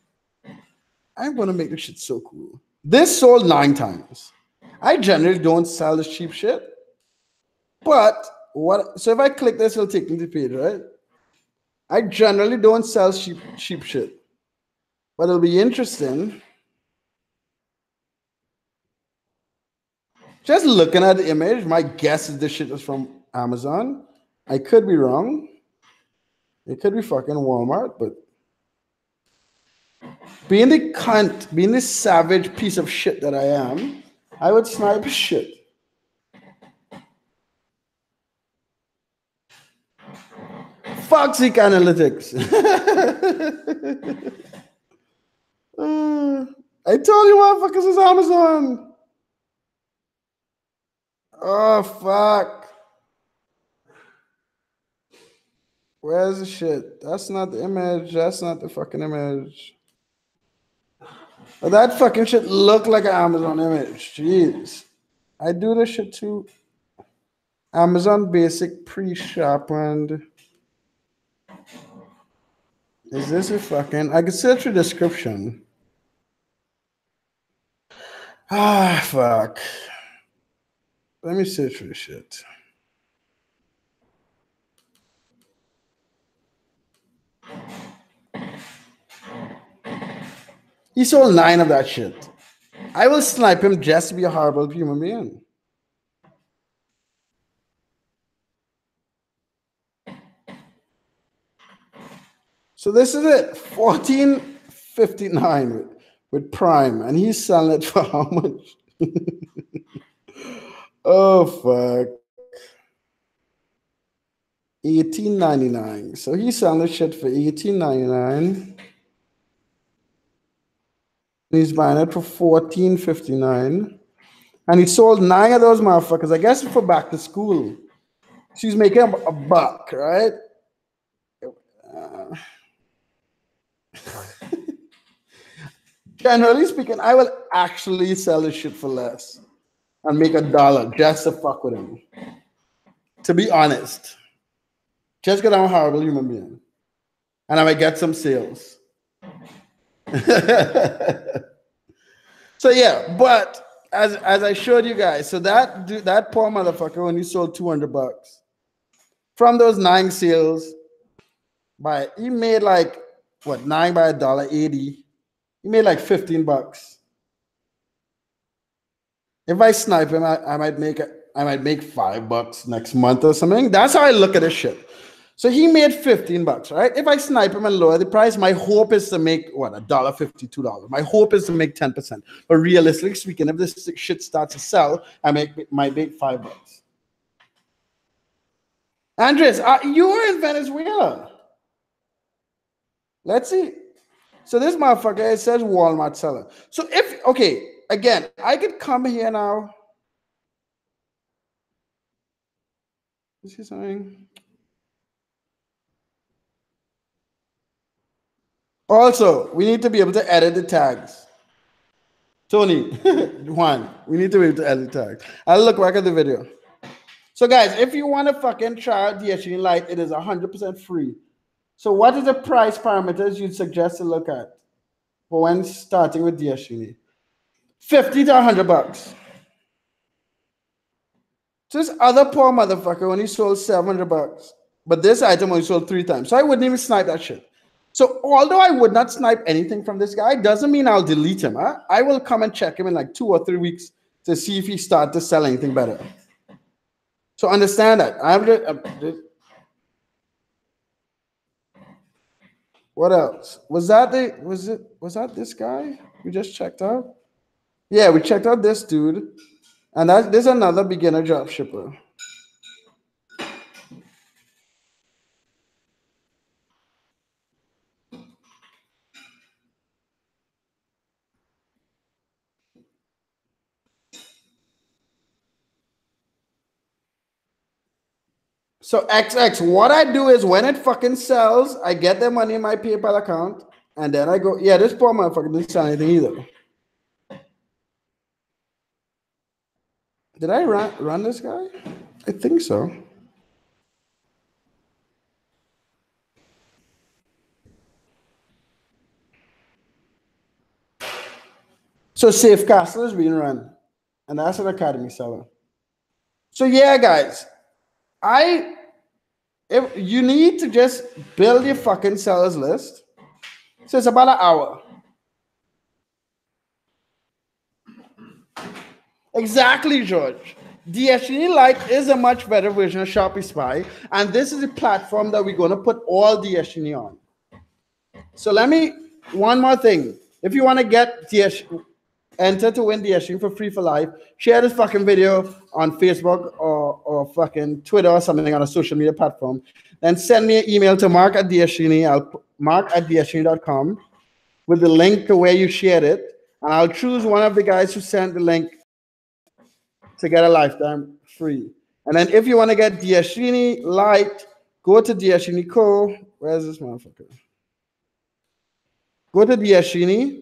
I'm going to make this shit so cool. This sold nine times. I generally don't sell this cheap shit. But what? So if I click this, it'll take me to the page, right? I generally don't sell cheap, cheap shit. But it'll be interesting. Just looking at the image, my guess is this shit is from Amazon. I could be wrong. It could be fucking Walmart, but being the cunt, being the savage piece of shit that I am, I would snipe shit. Fuck Zeke Analytics. uh, I told you motherfuckers is Amazon. Oh, fuck. Where's the shit? That's not the image. That's not the fucking image. But that fucking shit looked like an Amazon image. Jeez. I do this shit too. Amazon basic pre-sharpened. Is this a fucking... I can search the description. Ah, fuck. Let me search for this shit. He sold nine of that shit. I will snipe him just to be a horrible human being. So this is it, fourteen fifty-nine with, with Prime, and he's selling it for how much? Oh, fuck. eighteen ninety-nine. So he's selling shit for eighteen ninety-nine. He's buying it for fourteen fifty-nine. And he sold nine of those motherfuckers. I guess for back to school. She's making a buck, right? Uh, generally speaking, I will actually sell this shit for less. And make a dollar just to fuck with him. To be honest. Just because I'm a horrible human being. And I might get some sales. So yeah, but as as I showed you guys, so that that poor motherfucker only sold two hundred bucks. From those nine sales, by he made like what, nine by a dollar eighty. He made like fifteen bucks. If I snipe him, I, I might make I might make five bucks next month or something. That's how I look at this shit. So he made fifteen bucks, right? If I snipe him and lower the price, my hope is to make what, a dollar fifty, two dollars. My hope is to make ten percent. But realistically speaking, if this shit starts to sell, I make might make five bucks. Andres, uh, you were in Venezuela. Let's see. So this motherfucker, it says Walmart seller. So if okay. Again, I could come here now. You see something? Also, we need to be able to edit the tags. Tony, Juan, we need to be able to edit the tags. I'll look back at the video. So guys, if you want to fucking try out DsGenie Lite, it is one hundred percent free. So what is the price parameters you'd suggest to look at for when starting with DsGenie? fifty to one hundred bucks. This other poor motherfucker only sold seven hundred bucks, but this item only sold three times. So I wouldn't even snipe that shit. So although I would not snipe anything from this guy, doesn't mean I'll delete him. Huh? I will come and check him in like two or three weeks to see if he starts to sell anything better. So understand that. I'm just, I'm just... What else? Was that the, was it, was that this guy we just checked out? Yeah, we checked out this dude, and that, there's another beginner drop shipper. So X X, what I do is when it fucking sells, I get their money in my PayPal account, and then I go, yeah, this poor motherfucker didn't sell anything either. Did I run, run this guy? I think so. So Safecastle is being run, and that's an academy seller. So yeah, guys, I if you need to just build your fucking sellers list. So it's about an hour. Exactly, George. DsGenie Lite is a much better version of Shopee Spy, and this is a platform that we're going to put all DsGenie on. So let me one more thing. If you want to get DsGenie, enter to win DsGenie for free for life. Share this fucking video on Facebook or, or fucking Twitter or something on a social media platform. Then send me an email to mark at DsGenie. I'll mark at DsGenie dot com with the link to where you shared it. And I'll choose one of the guys who sent the link to get a lifetime free. And then if you want to get DsGenie Lite, go to DsGenie Co. Where's this motherfucker? Go to DsGenie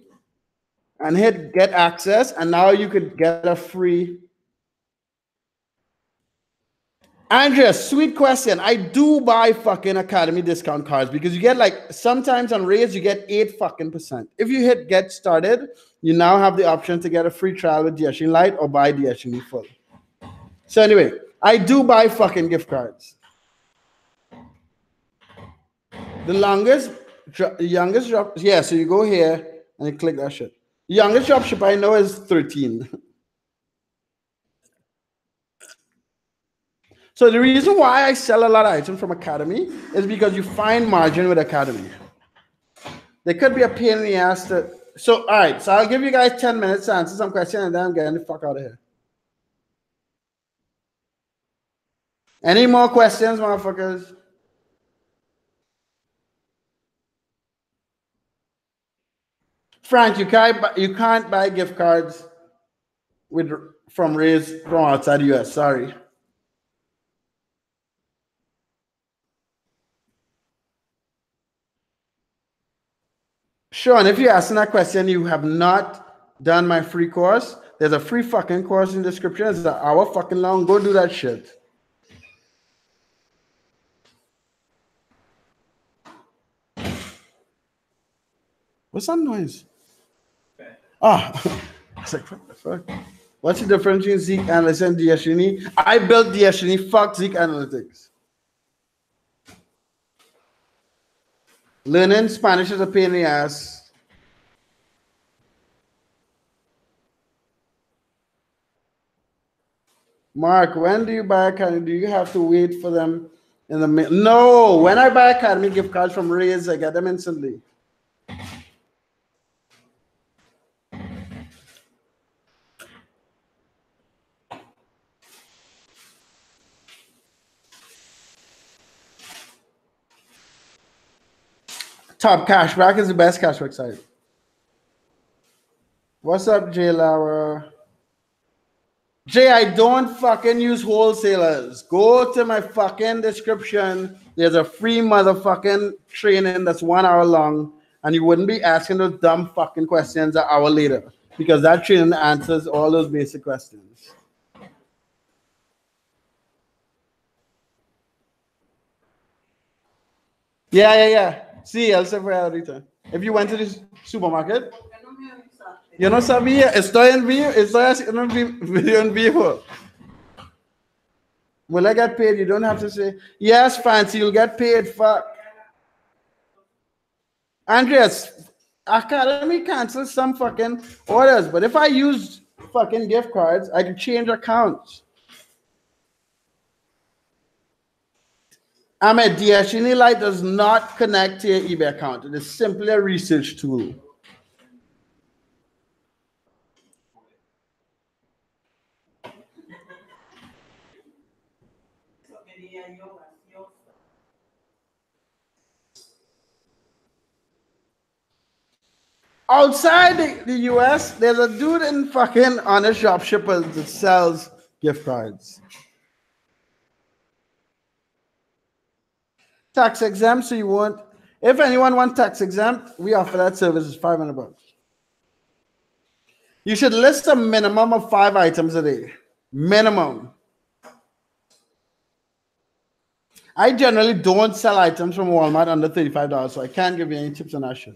and hit get access, and now you could get a free. Andrea, sweet question. I do buy fucking Academy discount cards because you get like, sometimes on Raise, you get eight fucking percent. If you hit get started, you now have the option to get a free trial with DsGenie Lite or buy DsGenie full. So anyway, I do buy fucking gift cards. The longest, the youngest drop, yeah, so you go here and you click that shit. Youngest dropship I know is thirteen. So the reason why I sell a lot of items from Academy is because you find margin with Academy. There could be a pain in the ass to, so all right, so I'll give you guys ten minutes to answer some questions, and then I'm getting the fuck out of here. Any more questions, motherfuckers? Frank, you can't buy, you can't buy gift cards with from Raise from outside the U S. Sorry. Sean, if you're asking that question, you have not done my free course. There's a free fucking course in the description. It's an hour fucking long. Go do that shit. What's that noise? Ah, oh. I was like, what the fuck? What's the difference between Zeke Analytics and DsGenie? I built DsGenie, fuck Zeke Analytics. Learning Spanish is a pain in the ass. Mark, when do you buy Academy? Do you have to wait for them in the mail? No, when I buy Academy gift cards from Raise, I get them instantly. Top Cashback is the best cashback site. What's up, Jay Lauer? Jay, I don't fucking use wholesalers. Go to my fucking description. There's a free motherfucking training that's one hour long, and you wouldn't be asking those dumb fucking questions an hour later because that training answers all those basic questions. Yeah, yeah, yeah. Sí, él se fue ahorita. If you went to the supermarket, yo no sabía, estoy en vivo, estoy haciendo un video en vivo. Will I get paid? You don't have to say, yes, Fancy, you'll get paid, fuck. Andreas, Academy cancels some fucking orders, but if I used fucking gift cards, I could change accounts. I mean, DsGenie Lite does not connect to your eBay account. It is simply a research tool. Outside the, the U S, there's a dude in fucking Honest Dropshippers that sells gift cards. tax exempt, so you want, if anyone wants tax exempt, we offer that service. Is five hundred bucks. You should list a minimum of five items a day, minimum. I generally don't sell items from Walmart under thirty-five dollars, so I can't give you any tips on that shit.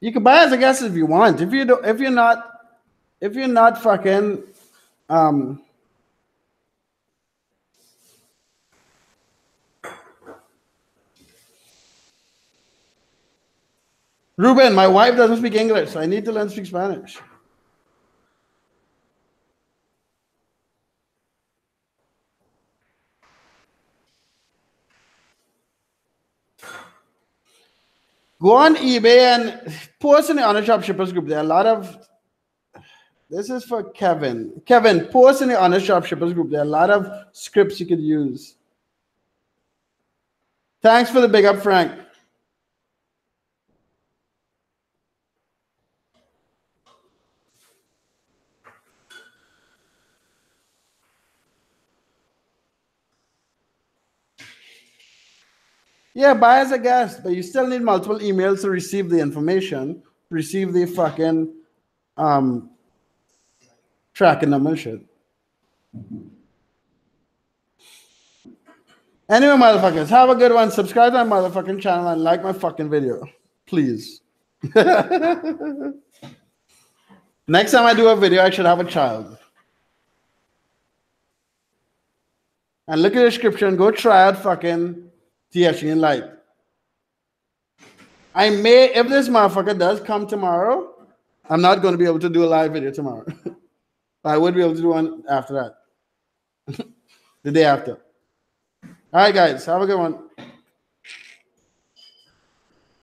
You can buy as a guest if you want. If you do, if you're not, if you're not fucking, um, Ruben, my wife doesn't speak English, so I need to learn to speak Spanish. Go on eBay and post in the Honest Shop Shippers group. There are a lot of, this is for Kevin. Kevin, post in the Honest Shop Shippers group. There are a lot of scripts you could use. Thanks for the big up, Frank. Yeah, buy as a guest, but you still need multiple emails to receive the information, receive the fucking um, tracking number and shit. Anyway, motherfuckers, have a good one. Subscribe to my motherfucking channel and like my fucking video, please. Next time I do a video, I should have a child. And look at the description. Go try out fucking DsGenie Lite. I may, if this motherfucker does come tomorrow, I'm not going to be able to do a live video tomorrow. I would be able to do one after that. The day after. All right, guys. Have a good one.